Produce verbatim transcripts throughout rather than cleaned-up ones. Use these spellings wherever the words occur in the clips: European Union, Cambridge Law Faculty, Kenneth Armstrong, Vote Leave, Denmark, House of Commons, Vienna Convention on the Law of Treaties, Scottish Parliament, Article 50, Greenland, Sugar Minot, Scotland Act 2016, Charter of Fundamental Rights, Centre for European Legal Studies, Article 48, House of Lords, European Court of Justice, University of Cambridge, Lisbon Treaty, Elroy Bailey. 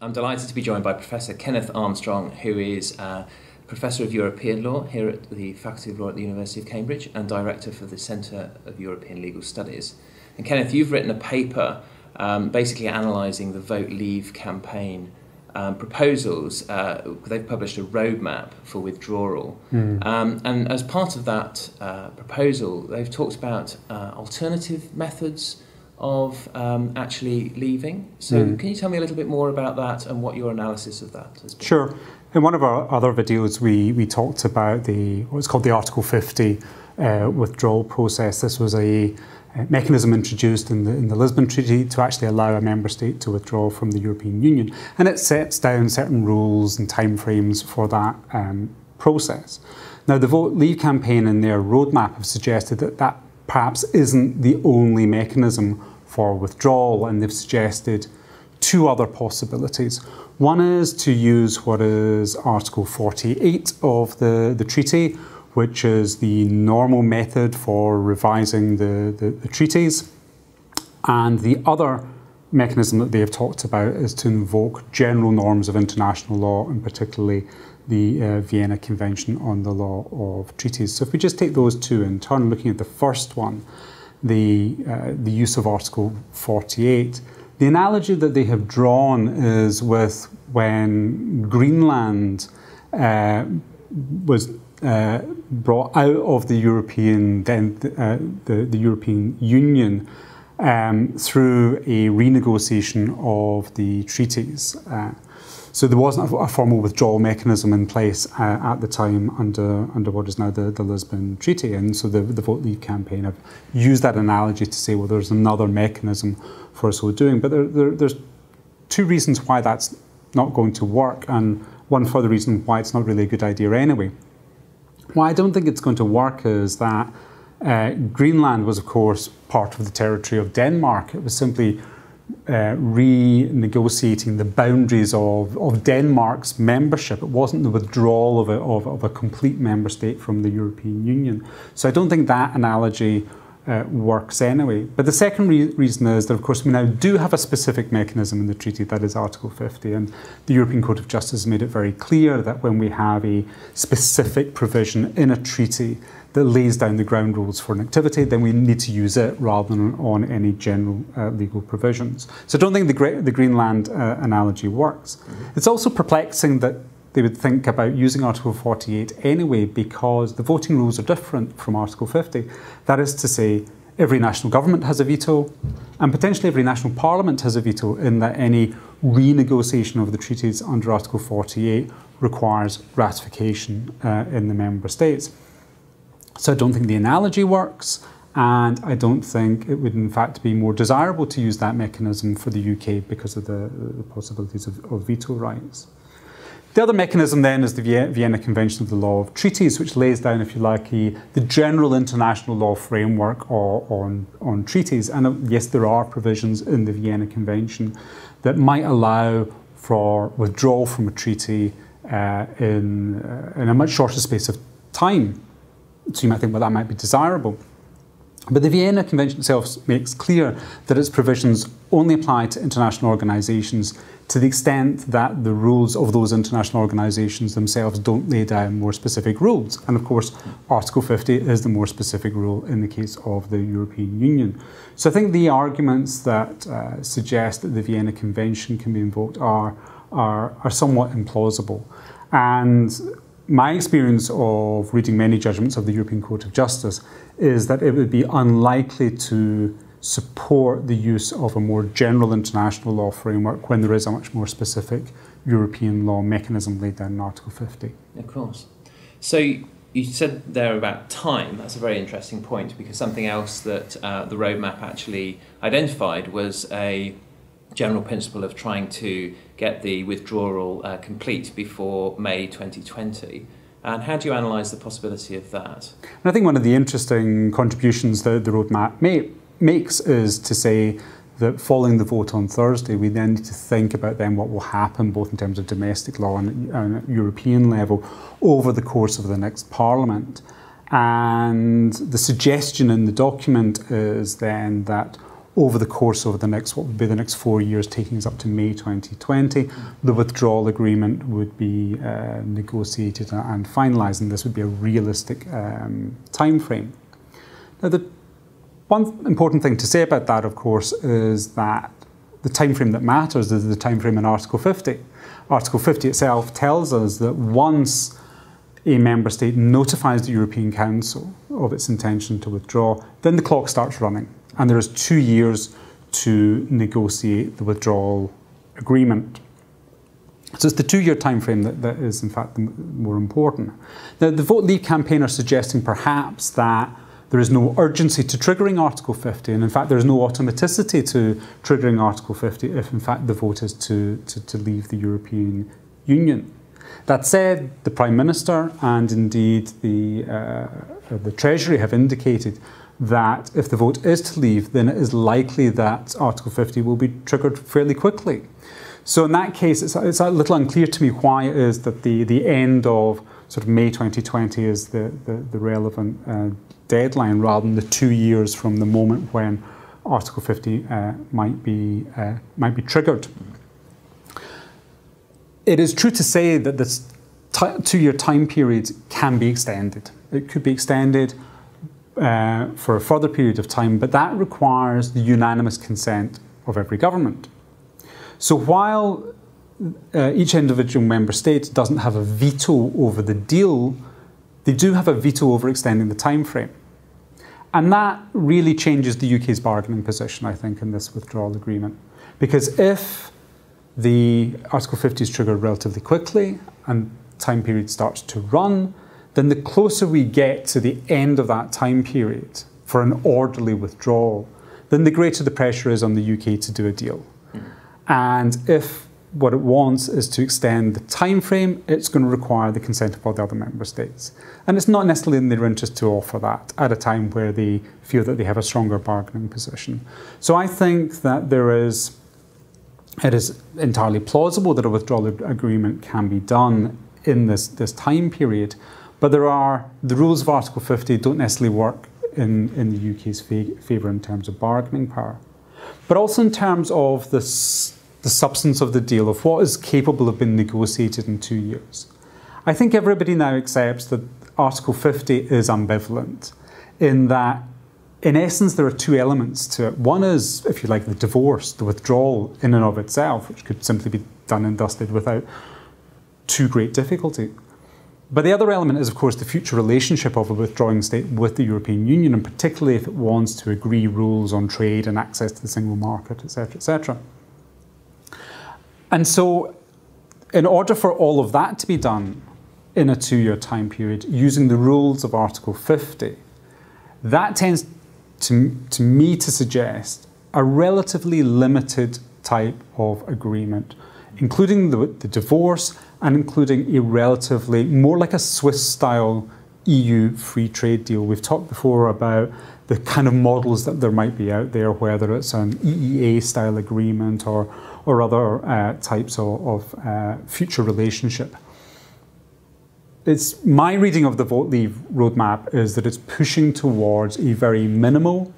I'm delighted to be joined by Professor Kenneth Armstrong, who is uh, Professor of European Law here at the Faculty of Law at the University of Cambridge and Director for the Centre of European Legal Studies. And Kenneth, you've written a paper um, basically analysing the Vote Leave campaign um, proposals. Uh, they've published a roadmap for withdrawal. Mm. Um, and as part of that uh, proposal, they've talked about uh, alternative methods of um, actually leaving. So mm. can you tell me a little bit more about that and what your analysis of that has been? Sure. In one of our other videos, we, we talked about the what's called the Article fifty uh, withdrawal process. This was a mechanism introduced in the, in the Lisbon Treaty to actually allow a member state to withdraw from the European Union. And it sets down certain rules and timeframes for that um, process. Now, the Vote Leave campaign in their roadmap have suggested that that perhaps isn't the only mechanism for withdrawal, and they've suggested two other possibilities. One is to use what is Article forty-eight of the, the treaty, which is the normal method for revising the, the, the treaties. And the other mechanism that they have talked about is to invoke general norms of international law, and particularly the uh, Vienna Convention on the Law of Treaties. So if we just take those two in turn, looking at the first one, the, uh, the use of Article forty-eight, the analogy that they have drawn is with when Greenland uh, was uh, brought out of the European, then uh, the, the European Union um, through a renegotiation of the treaties. Uh, So there wasn't a formal withdrawal mechanism in place uh, at the time under, under what is now the, the Lisbon Treaty. And so the, the Vote Leave campaign have used that analogy to say, well, there's another mechanism for so doing. But there, there, there's two reasons why that's not going to work, and one further reason why it's not really a good idea anyway. Why I don't think it's going to work is that uh, Greenland was, of course, part of the territory of Denmark. It was simply Uh, renegotiating the boundaries of, of Denmark's membership. It wasn't the withdrawal of a, of, of a complete member state from the European Union. So I don't think that analogy uh, works anyway. But the second re reason is that, of course, we now do have a specific mechanism in the treaty, that is Article fifty, and the European Court of Justice made it very clear that when we have a specific provision in a treaty that lays down the ground rules for an activity, then we need to use it rather than on any general uh, legal provisions. So I don't think the, Gre the Greenland uh, analogy works. Mm-hmm. It's also perplexing that they would think about using Article forty-eight anyway, because the voting rules are different from Article fifty. That is to say, every national government has a veto, and potentially every national parliament has a veto, in that any renegotiation of the treaties under Article forty-eight requires ratification uh, in the member states. So I don't think the analogy works, and I don't think it would in fact be more desirable to use that mechanism for the U K because of the, the possibilities of, of veto rights. The other mechanism then is the Vienna Convention on the Law of Treaties, which lays down, if you like, a, the general international law framework or, on, on treaties. And uh, yes, there are provisions in the Vienna Convention that might allow for withdrawal from a treaty uh, in, uh, in a much shorter space of time. So you might think, well, that might be desirable. But the Vienna Convention itself makes clear that its provisions only apply to international organisations to the extent that the rules of those international organisations themselves don't lay down more specific rules. And of course, Article fifty is the more specific rule in the case of the European Union. So I think the arguments that uh, suggest that the Vienna Convention can be invoked are, are, are somewhat implausible. And my experience of reading many judgments of the European Court of Justice is that it would be unlikely to support the use of a more general international law framework when there is a much more specific European law mechanism laid down in Article fifty. Of course. So you said there about time. That's a very interesting point, because something else that uh, the roadmap actually identified was a general principle of trying to get the withdrawal uh, complete before May twenty twenty. And how do you analyse the possibility of that? And I think one of the interesting contributions that the roadmap may, makes is to say that following the vote on Thursday, we then need to think about then what will happen, both in terms of domestic law and, and at European level, over the course of the next Parliament. And the suggestion in the document is then that over the course of the next, what would be the next four years, taking us up to May twenty twenty. The withdrawal agreement would be uh, negotiated and finalised, and this would be a realistic um, time frame. Now, the one important thing to say about that, of course, is that the time frame that matters is the time frame in Article fifty. Article fifty itself tells us that once a member state notifies the European Council of its intention to withdraw, then the clock starts running, and there is two years to negotiate the withdrawal agreement. So it's the two-year time frame that, that is, in fact, the more important. Now, the Vote Leave campaign are suggesting perhaps that there is no urgency to triggering Article fifty, and in fact there is no automaticity to triggering Article fifty if in fact the vote is to, to, to leave the European Union. That said, the Prime Minister and indeed the, uh, the Treasury have indicated that if the vote is to leave, then it is likely that Article fifty will be triggered fairly quickly. So in that case, it's, it's a little unclear to me why it is that the, the end of sort of May twenty twenty is the, the, the relevant uh, deadline rather than the two years from the moment when Article fifty uh, might be uh, might be triggered. It is true to say that this two-year time period can be extended. It could be extended uh, for a further period of time, but that requires the unanimous consent of every government. So while uh, each individual member state doesn't have a veto over the deal, they do have a veto over extending the time frame. And that really changes the U K's bargaining position, I think, in this withdrawal agreement. Because if the Article fifty is triggered relatively quickly and time period starts to run, then the closer we get to the end of that time period for an orderly withdrawal, then the greater the pressure is on the U K to do a deal. Mm. And if what it wants is to extend the time frame, it's going to require the consent of all the other member states. And it's not necessarily in their interest to offer that at a time where they feel that they have a stronger bargaining position. So I think that there is, it is entirely plausible that a withdrawal agreement can be done in this, this time period, but there are, the rules of Article fifty don't necessarily work in, in the U K's favour in terms of bargaining power. But also in terms of this the substance of the deal, of what is capable of being negotiated in two years. I think everybody now accepts that Article fifty is ambivalent, in that, in essence, there are two elements to it. One is, if you like, the divorce, the withdrawal in and of itself, which could simply be done and dusted without too great difficulty. But the other element is, of course, the future relationship of a withdrawing state with the European Union, and particularly if it wants to agree rules on trade and access to the single market, et cetera, et cetera. And so, in order for all of that to be done in a two-year time period, using the rules of Article fifty, that tends to, to me to suggest a relatively limited type of agreement, including the, the divorce and including a relatively, more like a Swiss-style E U free trade deal. We've talked before about the kind of models that there might be out there, whether it's an E E A-style agreement or or other uh, types of, of uh, future relationship. It's my reading of the Vote Leave roadmap is that it's pushing towards a very minimal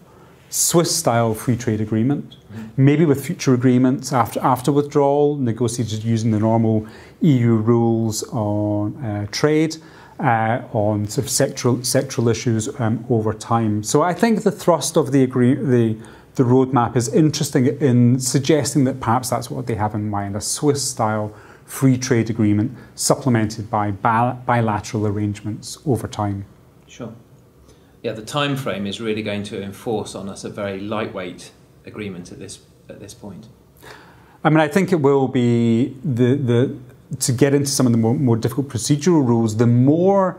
Swiss-style free trade agreement, maybe with future agreements after, after withdrawal, negotiated using the normal E U rules on uh, trade, uh, on sort of sectoral, sectoral issues um, over time. So I think the thrust of the agree the The roadmap is interesting in suggesting that perhaps that's what they have in mind, a Swiss-style free trade agreement supplemented by bilateral arrangements over time. Sure. Yeah, the time frame is really going to enforce on us a very lightweight agreement at this at this point. I mean, I think it will be the the to get into some of the more, more difficult procedural rules, the more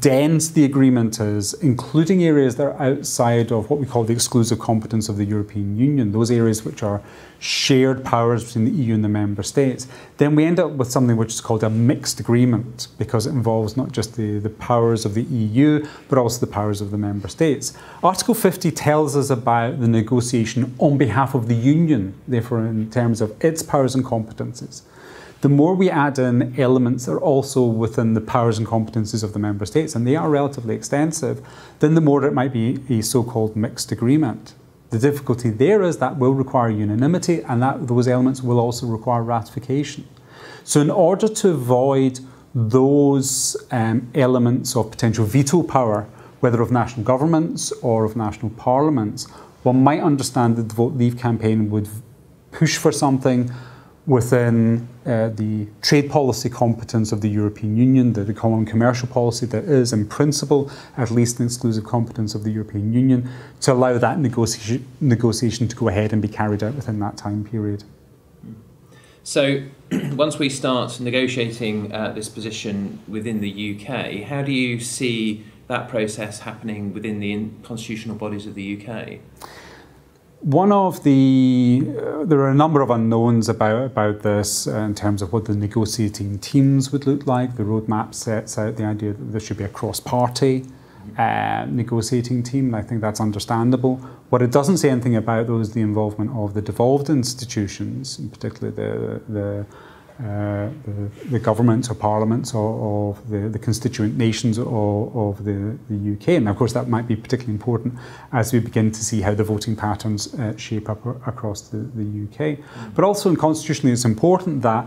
dense the agreement is, including areas that are outside of what we call the exclusive competence of the European Union, those areas which are shared powers between the E U and the member states, then we end up with something which is called a mixed agreement, because it involves not just the, the powers of the E U, but also the powers of the member states. Article fifty tells us about the negotiation on behalf of the Union, therefore in terms of its powers and competences. The more we add in elements that are also within the powers and competences of the member states, and they are relatively extensive, then the more it might be a so-called mixed agreement. The difficulty there is that will require unanimity, and that those elements will also require ratification. So in order to avoid those um, elements of potential veto power, whether of national governments or of national parliaments, one might understand that the Vote Leave campaign would push for something within uh, the trade policy competence of the European Union, the common commercial policy that is, in principle, at least an exclusive competence of the European Union, to allow that negoti negotiation to go ahead and be carried out within that time period. So, once we start negotiating uh, this position within the U K, how do you see that process happening within the constitutional bodies of the U K? One of the, uh, there are a number of unknowns about, about this uh, in terms of what the negotiating teams would look like. The roadmap sets out the idea that there should be a cross-party uh, negotiating team, and I think that's understandable. What it doesn't say anything about, though, is the involvement of the devolved institutions, and particularly the, the Uh, the, the governments or parliaments or, of the, the constituent nations or, of the, the U K. And of course that might be particularly important as we begin to see how the voting patterns uh, shape up across the, the U K. Mm-hmm. But also in constitutionally it's important that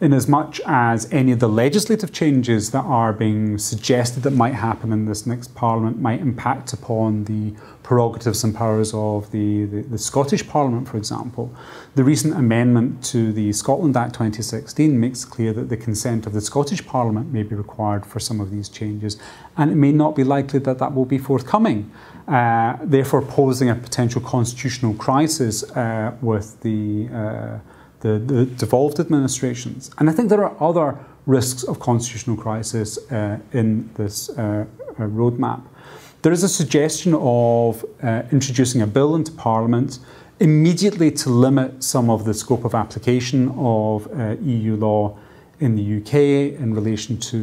in as much as any of the legislative changes that are being suggested that might happen in this next parliament might impact upon the prerogatives and powers of the, the, the Scottish Parliament, for example, the recent amendment to the Scotland Act twenty sixteen makes clear that the consent of the Scottish Parliament may be required for some of these changes, and it may not be likely that that will be forthcoming, uh, therefore posing a potential constitutional crisis uh, with the uh, The, the devolved administrations. And I think there are other risks of constitutional crisis uh, in this uh, roadmap. There is a suggestion of uh, introducing a bill into Parliament immediately to limit some of the scope of application of uh, E U law in the U K in relation to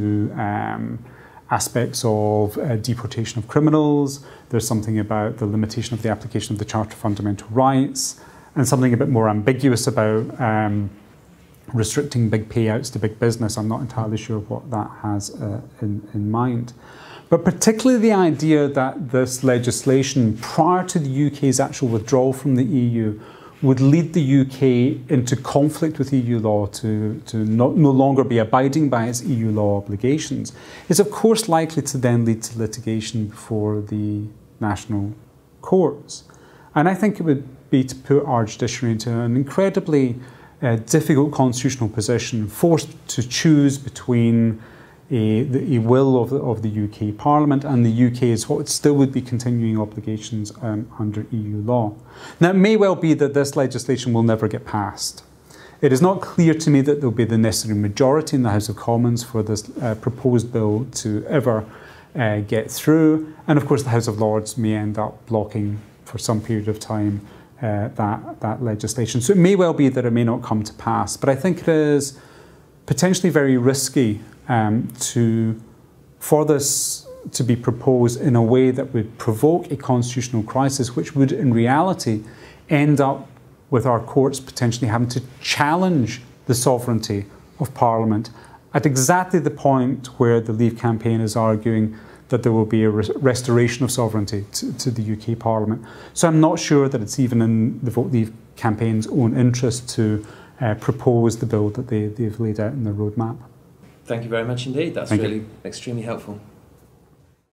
um, aspects of uh, deportation of criminals. There's something about the limitation of the application of the Charter of Fundamental Rights, and something a bit more ambiguous about um, restricting big payouts to big business. I'm not entirely sure what that has uh, in, in mind. But particularly the idea that this legislation, prior to the U K's actual withdrawal from the E U, would lead the U K into conflict with E U law to, to no, no longer be abiding by its E U law obligations, is of course likely to then lead to litigation before the national courts. And I think it would be to put our judiciary into an incredibly uh, difficult constitutional position, forced to choose between a, the a will of the, of the U K Parliament and the U K's what still would be continuing obligations um, under E U law. Now, it may well be that this legislation will never get passed. It is not clear to me that there will be the necessary majority in the House of Commons for this uh, proposed bill to ever uh, get through, and of course the House of Lords may end up blocking for some period of time Uh, that, that legislation. So it may well be that it may not come to pass, but I think it is potentially very risky um, to, for this to be proposed in a way that would provoke a constitutional crisis, which would in reality end up with our courts potentially having to challenge the sovereignty of Parliament at exactly the point where the Leave campaign is arguing that there will be a restoration of sovereignty to, to the U K Parliament. So I'm not sure that it's even in the Vote Leave campaign's own interest to uh, propose the bill that they, they've laid out in their roadmap. Thank you very much indeed. That's Thank really you. extremely helpful.